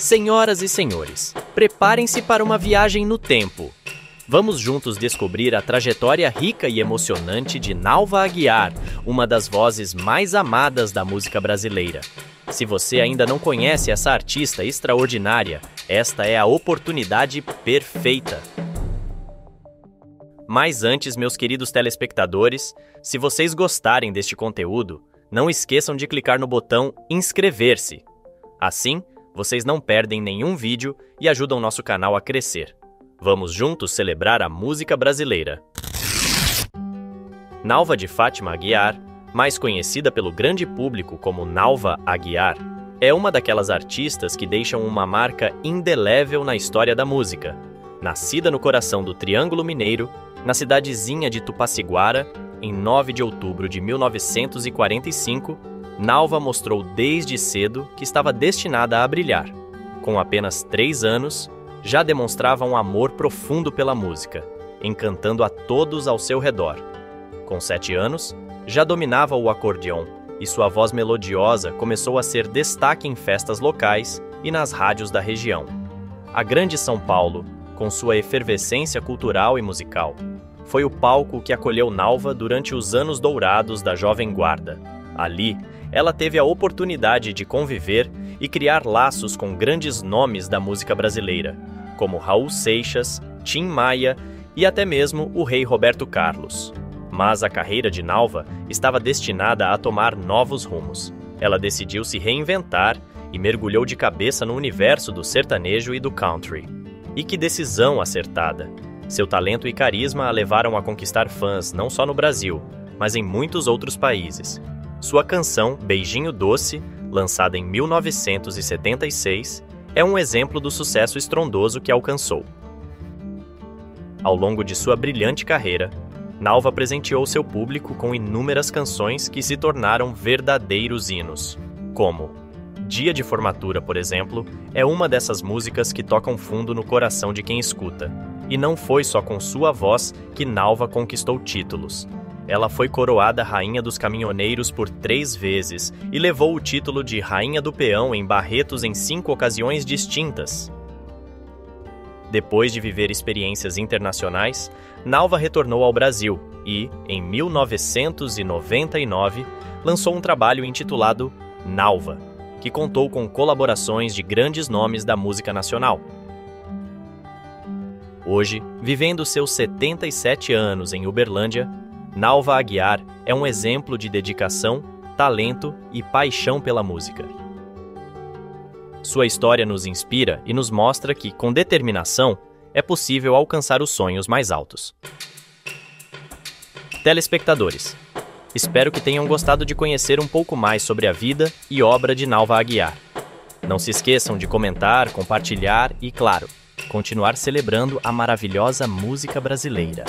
Senhoras e senhores, preparem-se para uma viagem no tempo. Vamos juntos descobrir a trajetória rica e emocionante de Nalva Aguiar, uma das vozes mais amadas da música brasileira. Se você ainda não conhece essa artista extraordinária, esta é a oportunidade perfeita. Mas antes, meus queridos telespectadores, se vocês gostarem deste conteúdo, não esqueçam de clicar no botão inscrever-se. Assim, vocês não perdem nenhum vídeo e ajudam nosso canal a crescer. Vamos juntos celebrar a música brasileira. Nalva de Fátima Aguiar, mais conhecida pelo grande público como Nalva Aguiar, é uma daquelas artistas que deixam uma marca indelével na história da música. Nascida no coração do Triângulo Mineiro, na cidadezinha de Tupaciguara, em 9 de outubro de 1945, Nalva mostrou desde cedo que estava destinada a brilhar. Com apenas 3 anos, já demonstrava um amor profundo pela música, encantando a todos ao seu redor. Com 7 anos, já dominava o acordeão e sua voz melodiosa começou a ser destaque em festas locais e nas rádios da região. A grande São Paulo, com sua efervescência cultural e musical, foi o palco que acolheu Nalva durante os anos dourados da Jovem Guarda. Ali, ela teve a oportunidade de conviver e criar laços com grandes nomes da música brasileira, como Raul Seixas, Tim Maia e até mesmo o rei Roberto Carlos. Mas a carreira de Nalva estava destinada a tomar novos rumos. Ela decidiu se reinventar e mergulhou de cabeça no universo do sertanejo e do country. E que decisão acertada! Seu talento e carisma a levaram a conquistar fãs não só no Brasil, mas em muitos outros países. Sua canção Beijinho Doce, lançada em 1976, é um exemplo do sucesso estrondoso que alcançou. Ao longo de sua brilhante carreira, Nalva presenteou seu público com inúmeras canções que se tornaram verdadeiros hinos, como Dia de Formatura, por exemplo, é uma dessas músicas que tocam fundo no coração de quem escuta. E não foi só com sua voz que Nalva conquistou títulos. Ela foi coroada Rainha dos Caminhoneiros por 3 vezes e levou o título de Rainha do Peão em Barretos em 5 ocasiões distintas. Depois de viver experiências internacionais, Nalva retornou ao Brasil e, em 1999, lançou um trabalho intitulado Nalva, que contou com colaborações de grandes nomes da música nacional. Hoje, vivendo seus 77 anos em Uberlândia, Nalva Aguiar é um exemplo de dedicação, talento e paixão pela música. Sua história nos inspira e nos mostra que, com determinação, é possível alcançar os sonhos mais altos. Telespectadores, espero que tenham gostado de conhecer um pouco mais sobre a vida e obra de Nalva Aguiar. Não se esqueçam de comentar, compartilhar e, claro, continuar celebrando a maravilhosa música brasileira.